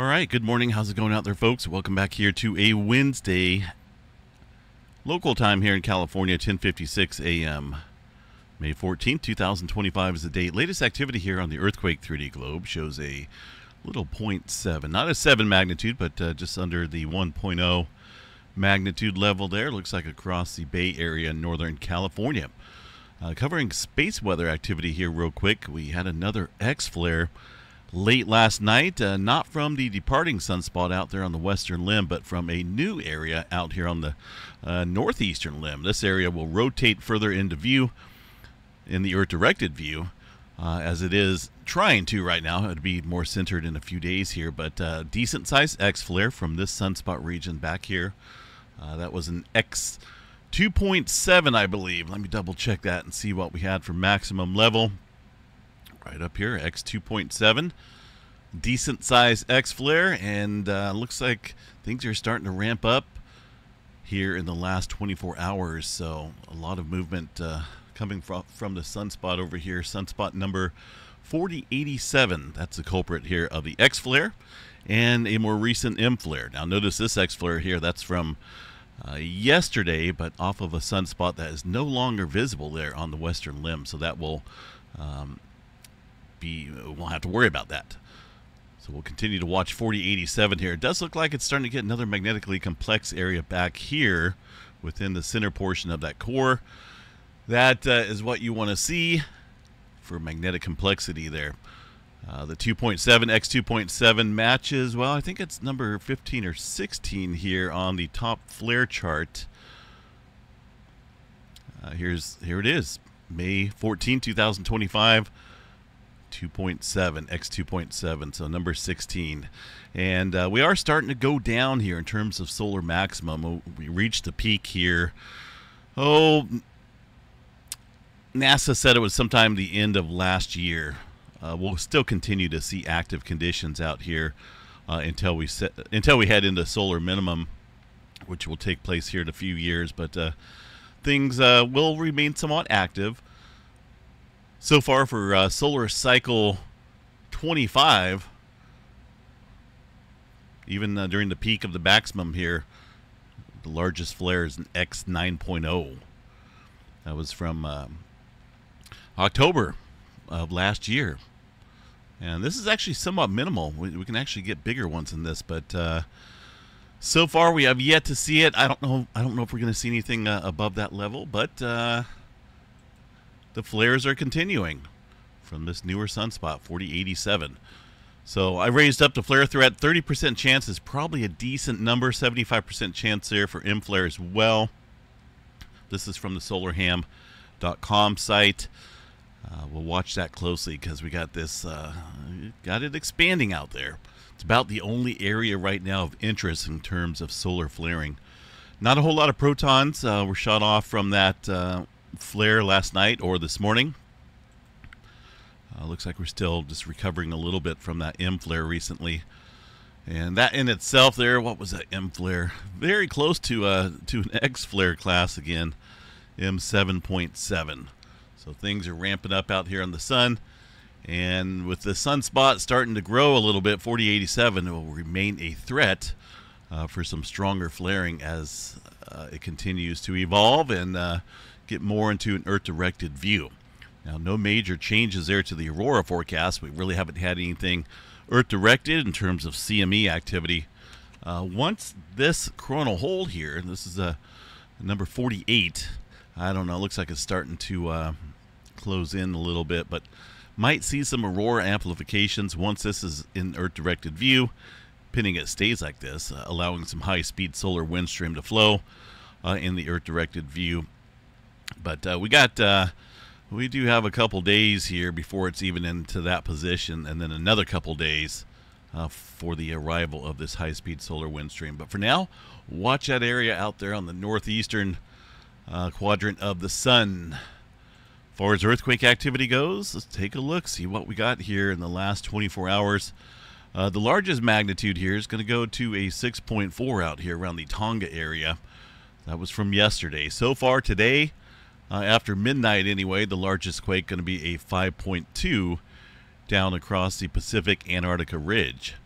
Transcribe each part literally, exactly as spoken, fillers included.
All right, good morning. How's it going out there, folks? Welcome back here to a Wednesday local time here in California, ten fifty-six a m May fourteenth, two thousand twenty-five is the date. Latest activity here on the Earthquake three D Globe shows a little point seven, not a seven magnitude, but uh, just under the one point oh magnitude level there. Looks like across the Bay Area, Northern California. Uh, covering space weather activity here real quick. We had another X-flare late last night, uh, not from the departing sunspot out there on the western limb, but from a new area out here on the uh, northeastern limb. This area will rotate further into view in the Earth-directed view, uh, as it is trying to right now. It would be more centered in a few days here, but uh, decent-sized X-flare from this sunspot region back here. Uh, that was an X two point seven, I believe. Let me double-check that and see what we had for maximum level. Right up here, X two point seven, decent size X flare, and uh, looks like things are starting to ramp up here in the last twenty-four hours. So a lot of movement uh, coming from from the sunspot over here. Sunspot number forty eighty-seven. That's the culprit here of the X flare, and a more recent M flare. Now notice this X flare here. That's from Uh, yesterday, but off of a sunspot that is no longer visible there on the western limb, so that will um, be, we'll have to worry about that. So we'll continue to watch forty eighty-seven here. It does look like it's starting to get another magnetically complex area back here within the center portion of that core. That uh, is what you want to see for magnetic complexity there. Uh, the two point seven, X two point seven matches, well, I think it's number fifteen or sixteen here on the top flare chart. Uh, here's Here it is, May fourteenth, two thousand twenty-five, two point seven, X two point seven, so number sixteen. And uh, we are starting to go down here in terms of solar maximum. We reached the peak here. Oh, NASA said it was sometime the end of last year. Uh, we'll still continue to see active conditions out here uh, until we set, until we head into solar minimum, which will take place here in a few years. But uh, things uh, will remain somewhat active. So far for uh, solar cycle twenty-five, even uh, during the peak of the maximum here, the largest flare is an X nine point oh. That was from uh, October of last year. And this is actually somewhat minimal. We, we can actually get bigger ones in this, but uh, so far we have yet to see it. I don't know. I don't know if we're going to see anything uh, above that level, but uh, the flares are continuing from this newer sunspot, forty eighty-seven. So I raised up the flare threat. thirty percent chance is probably a decent number. seventy-five percent chance there for M flare as well. This is from the solar ham dot com site. Uh, we'll watch that closely because we got this, uh, got it expanding out there. It's about the only area right now of interest in terms of solar flaring. Not a whole lot of protons uh, were shot off from that uh, flare last night or this morning. Uh, looks like we're still just recovering a little bit from that M flare recently. And that in itself there, what was that M flare? Very close to, uh, to an X flare class again, M seven point seven. So things are ramping up out here on the sun, and with the sunspot starting to grow a little bit, forty eighty-seven will remain a threat uh, for some stronger flaring as uh, it continues to evolve and uh, get more into an Earth-directed view. Now, no major changes there to the aurora forecast. We really haven't had anything Earth-directed in terms of C M E activity. Uh, once this coronal hole here, this is a uh, number forty-eight, I don't know, it looks like it's starting to uh, close in a little bit, but might see some aurora amplifications once this is in Earth-directed view, pinning it stays like this, uh, allowing some high-speed solar wind stream to flow uh, in the Earth-directed view. But uh, we got, uh, we do have a couple days here before it's even into that position, and then another couple days uh, for the arrival of this high-speed solar wind stream. But for now, watch that area out there on the northeastern Uh, quadrant of the sun. As far as earthquake activity goes, let's take a look, see what we got here in the last twenty-four hours. Uh, the largest magnitude here is going to go to a six point four out here around the Tonga area. That was from yesterday. So far today, uh, after midnight anyway, the largest quake going to be a five point two down across the Pacific Antarctica Ridge.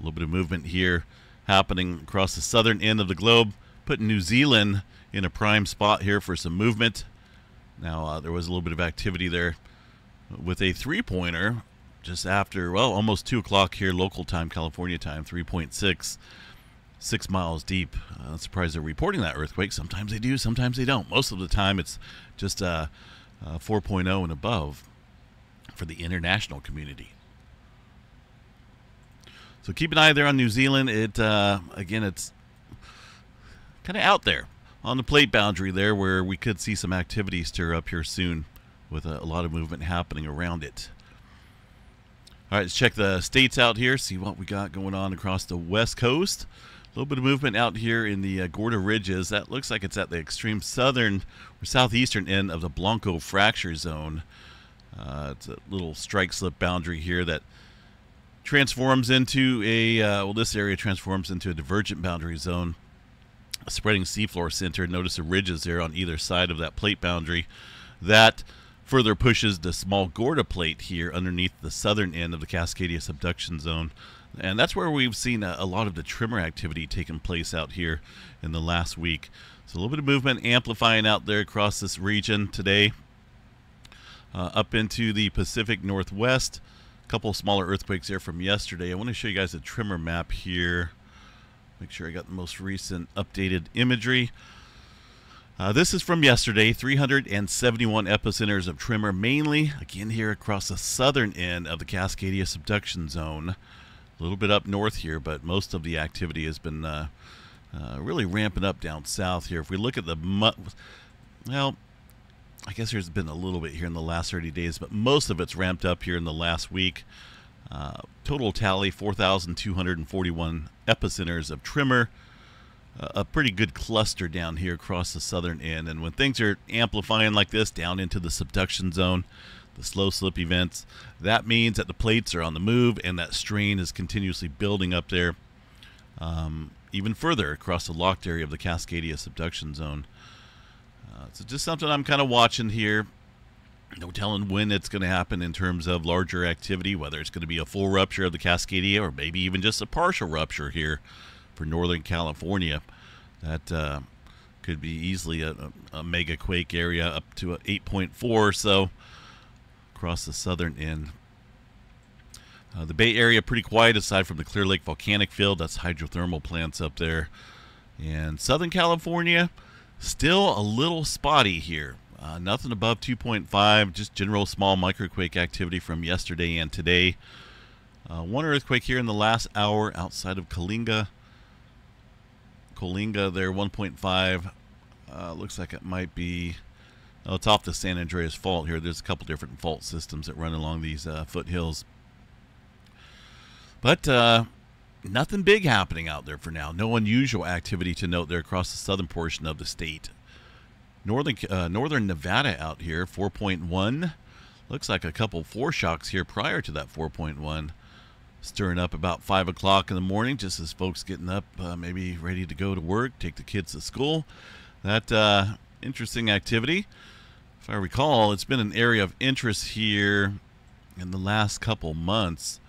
A little bit of movement here happening across the southern end of the globe, putting New Zealand in a prime spot here for some movement. Now, uh, there was a little bit of activity there with a three-pointer just after, well, almost two o'clock here, local time, California time, three point six, six miles deep. Uh, I'm surprised they're reporting that earthquake. Sometimes they do, sometimes they don't. Most of the time, it's just uh, uh, four point oh and above for the international community. So keep an eye there on New Zealand. It uh, again, it's kind of out there on the plate boundary there where we could see some activity stir up here soon with a, a lot of movement happening around it. All right, let's check the states out here, see what we got going on across the west coast. A little bit of movement out here in the uh, Gorda Ridges. That looks like it's at the extreme southern or southeastern end of the Blanco Fracture Zone. Uh, it's a little strike slip boundary here that transforms into a, uh, well, this area transforms into a divergent boundary zone. A spreading seafloor center. Notice the ridges there on either side of that plate boundary. That further pushes the small Gorda Plate here underneath the southern end of the Cascadia Subduction Zone. And that's where we've seen a, a lot of the tremor activity taking place out here in the last week. So a little bit of movement amplifying out there across this region today. Uh, up into the Pacific Northwest. Couple smaller earthquakes there from yesterday. I want to show you guys a tremor map here. Make sure I got the most recent updated imagery. Uh, this is from yesterday. three hundred seventy-one epicenters of tremor, mainly again here across the southern end of the Cascadia Subduction Zone. A little bit up north here, but most of the activity has been uh, uh, really ramping up down south here. If we look at the mu well. I guess there's been a little bit here in the last thirty days, but most of it's ramped up here in the last week. Uh, total tally, four thousand two hundred forty-one epicenters of tremor. Uh, a pretty good cluster down here across the southern end. And when things are amplifying like this down into the subduction zone, the slow slip events, that means that the plates are on the move and that strain is continuously building up there, um, even further across the locked area of the Cascadia Subduction Zone. Uh, so just something I'm kind of watching here. No telling when it's going to happen in terms of larger activity, whether it's going to be a full rupture of the Cascadia or maybe even just a partial rupture here for Northern California. That uh, could be easily a, a mega quake area up to eight point four or so across the southern end. Uh, the Bay Area pretty quiet aside from the Clear Lake volcanic field. That's hydrothermal plants up there. And Southern California, still a little spotty here. Uh, nothing above two point five, just general small microquake activity from yesterday and today. Uh, one earthquake here in the last hour outside of Coalinga. Coalinga there, one point five. Uh, looks like it might be, oh, it's off the San Andreas Fault here. There's a couple different fault systems that run along these uh, foothills. But, uh, nothing big happening out there for now. No unusual activity to note there across the southern portion of the state. Northern uh, northern Nevada out here, four point one. Looks like a couple foreshocks here prior to that four point one. Stirring up about five o'clock in the morning, just as folks getting up, uh, maybe ready to go to work, take the kids to school. That uh, interesting activity. If I recall, it's been an area of interest here in the last couple months.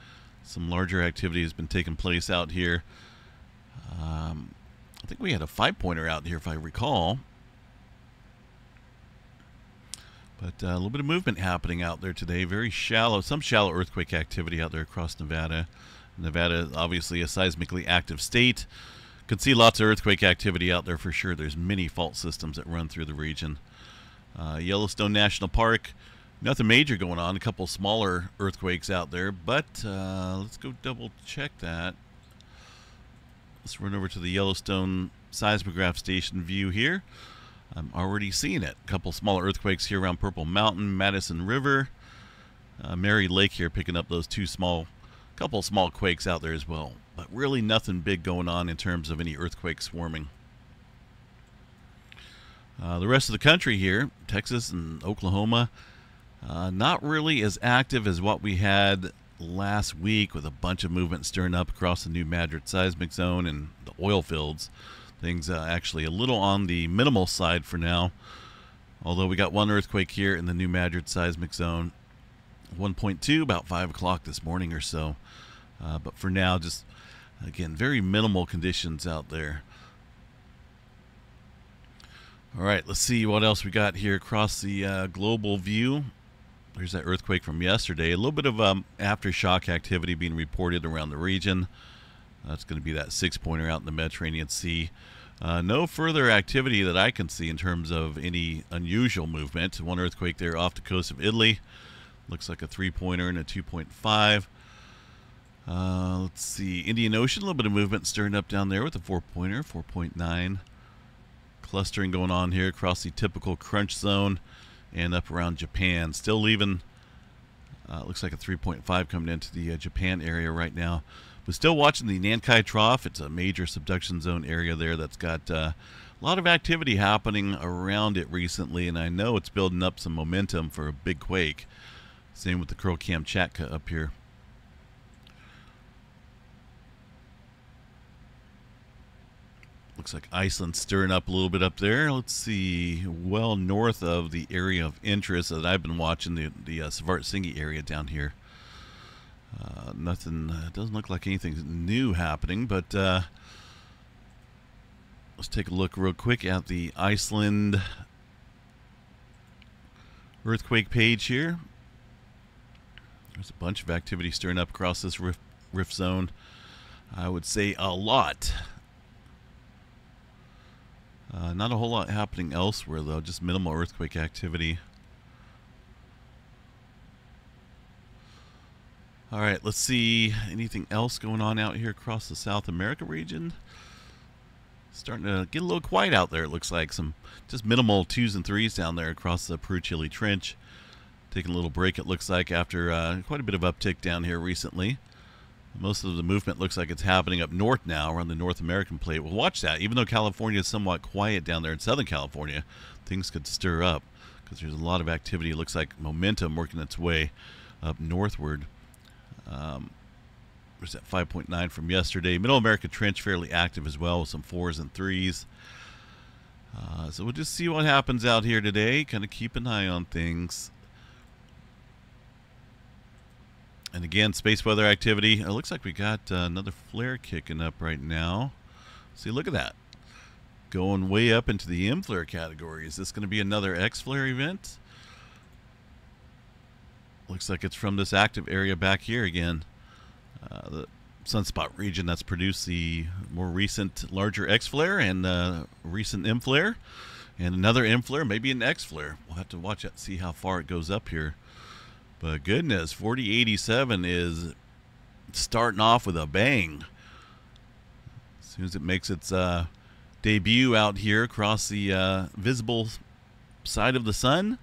Some larger activity has been taking place out here. Um, I think we had a five-pointer out here, if I recall. But uh, a little bit of movement happening out there today. Very shallow, some shallow earthquake activity out there across Nevada. Nevada, obviously, a seismically active state. Could see lots of earthquake activity out there for sure. There's many fault systems that run through the region. Uh, Yellowstone National Park. Nothing major going on. A couple smaller earthquakes out there, but uh, let's go double check that. Let's run over to the Yellowstone seismograph station view here. I'm already seeing it. A couple smaller earthquakes here around Purple Mountain, Madison River, uh, Mary Lake here picking up those two small, couple small quakes out there as well. But really nothing big going on in terms of any earthquake swarming. Uh, the rest of the country here, Texas and Oklahoma, Uh, not really as active as what we had last week with a bunch of movement stirring up across the New Madrid seismic zone and the oil fields. Things uh, actually a little on the minimal side for now. Although we got one earthquake here in the New Madrid seismic zone. one point two about five o'clock this morning or so. Uh, but for now, just Again, very minimal conditions out there. All right, let's see what else we got here across the uh, global view. There's that earthquake from yesterday. A little bit of um, aftershock activity being reported around the region. That's going to be that six-pointer out in the Mediterranean Sea. Uh, no further activity that I can see in terms of any unusual movement. One earthquake there off the coast of Italy. Looks like a three-pointer and a two point five. Uh, let's see. Indian Ocean, a little bit of movement stirring up down there with a four-pointer, four point nine. Clustering going on here across the typical crunch zone and up around Japan. Still leaving, uh, looks like a three point five coming into the uh, Japan area right now. But still watching the Nankai Trough. It's a major subduction zone area there that's got uh, a lot of activity happening around it recently, and I know it's building up some momentum for a big quake. Same with the Kuril-Kamchatka up here. Looks like Iceland stirring up a little bit up there. Let's see, well north of the area of interest that I've been watching, the, the uh, Svartsengi area down here. Uh, nothing, uh, doesn't look like anything new happening, but uh, let's take a look real quick at the Iceland earthquake page here. There's a bunch of activity stirring up across this rift, rift zone. I would say a lot. Uh, not a whole lot happening elsewhere, though. Just minimal earthquake activity. All right, let's see anything else going on out here across the South America region. Starting to get a little quiet out there, it looks like. Some just minimal twos and threes down there across the Peru-Chile Trench. Taking a little break, it looks like, after uh, quite a bit of uptick down here recently. Most of the movement looks like it's happening up north now around the North American plate. Well, watch that. Even though California is somewhat quiet down there in Southern California, things could stir up because there's a lot of activity. It looks like momentum working its way up northward. Um, there's that five point nine from yesterday. Middle America Trench fairly active as well with some fours and threes. Uh, so we'll just see what happens out here today. Kind of keep an eye on things. And again, space weather activity. It looks like we got uh, another flare kicking up right now. See, look at that. Going way up into the M flare category. Is this going to be another X flare event? Looks like it's from this active area back here again. Uh, the sunspot region that's produced the more recent larger X flare and uh, recent M flare. And another M flare, maybe an X flare. We'll have to watch it, see how far it goes up here. But goodness, forty eighty-seven is starting off with a bang. As soon as it makes its uh, debut out here across the uh, visible side of the sun,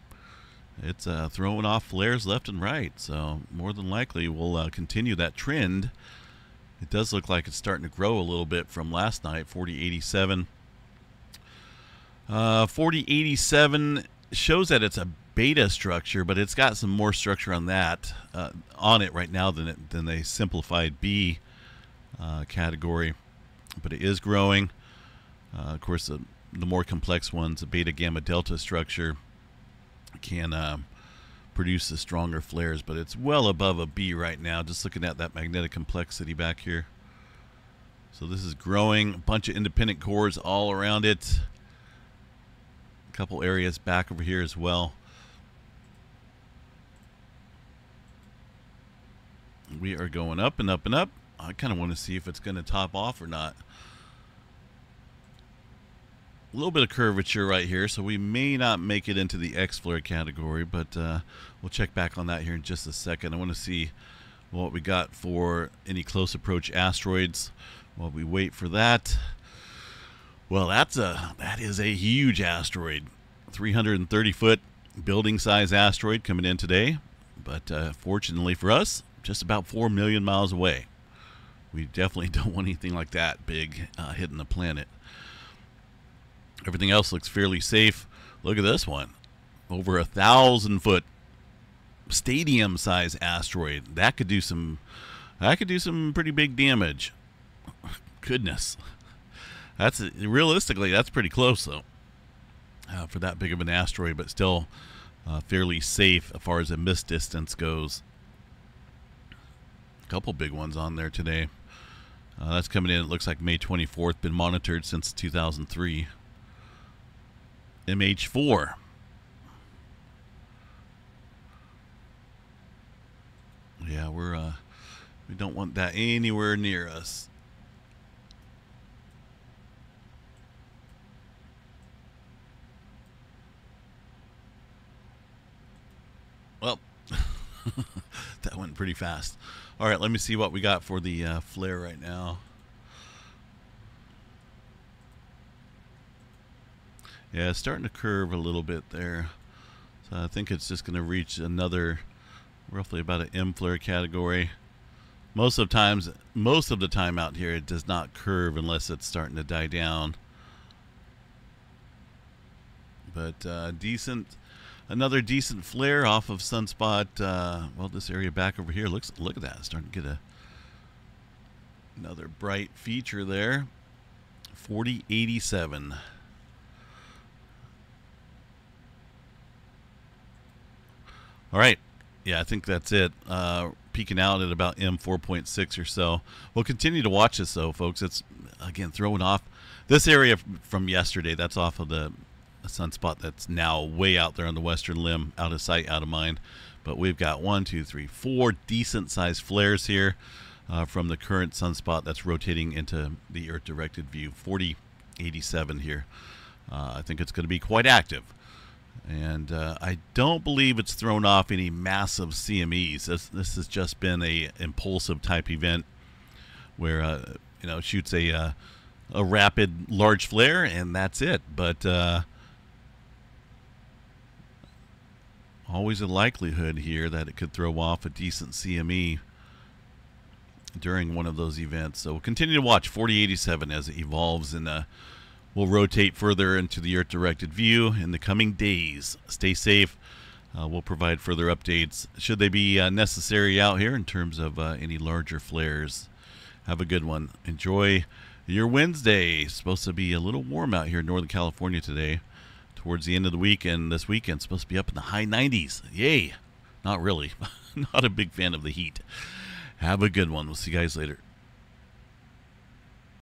it's uh, throwing off flares left and right. So more than likely we'll uh, continue that trend. It does look like it's starting to grow a little bit from last night, forty eighty-seven. Uh, forty eighty-seven shows that it's a beta structure, but it's got some more structure on that uh, on it right now than it, than the simplified B uh, category, but it is growing. Uh, of course, the, the more complex ones, the beta gamma delta structure, can uh, produce the stronger flares, but it's well above a B right now. Just looking at that magnetic complexity back here, so this is growing. A bunch of independent cores all around it. A couple areas back over here as well. We are going up and up and up. I kind of want to see if it's going to top off or not. A little bit of curvature right here, so we may not make it into the X flare category, but uh, we'll check back on that here in just a second. I want to see what we got for any close approach asteroids while we wait for that. Well, that's a that is a huge asteroid, three hundred thirty foot building size asteroid coming in today, but uh, fortunately for us, just about four million miles away. We definitely don't want anything like that big uh, hitting the planet. Everything else looks fairly safe. Look at this one. Over a thousand foot stadium size asteroid. That could do some, that could do some pretty big damage. Goodness. That's realistically, that's pretty close though uh, for that big of an asteroid, but still uh, fairly safe as far as a miss distance goes. Couple big ones on there today. Uh, that's coming in, it looks like May twenty-fourth, been monitored since two thousand three. M H four. Yeah, we're uh, we don't want that anywhere near us. Well, that went pretty fast. All right, let me see what we got for the uh, flare right now. Yeah, it's starting to curve a little bit there. So I think it's just going to reach another, roughly about an M flare category. Most of the times, most of the time out here, it does not curve unless it's starting to die down. But uh, decent. Another decent flare off of sunspot. Uh, well, this area back over here looks. Look at that, it's starting to get a another bright feature there. forty eighty-seven. All right, yeah, I think that's it. Uh, peaking out at about M four point six or so. We'll continue to watch this though, folks. It's again throwing off this area from yesterday. That's off of the. A sunspot that's now way out there on the western limb, out of sight, out of mind. But we've got one, two, three, four decent sized flares here uh, from the current sunspot that's rotating into the Earth directed view. forty eighty-seven here. Uh, I think it's going to be quite active. And uh, I don't believe it's thrown off any massive C M Es. This, this has just been a impulsive type event where, uh, you know, shoots a, uh, a rapid large flare and that's it. But, uh, always a likelihood here that it could throw off a decent C M E during one of those events. So we'll continue to watch forty eighty-seven as it evolves, and uh, we'll rotate further into the Earth-directed view in the coming days. Stay safe. Uh, we'll provide further updates should they be uh, necessary out here in terms of uh, any larger flares. Have a good one. Enjoy your Wednesday. It's supposed to be a little warm out here in Northern California today. Towards the end of the week and this weekend, supposed to be up in the high nineties. Yay! Not really. Not a big fan of the heat. Have a good one. We'll see you guys later.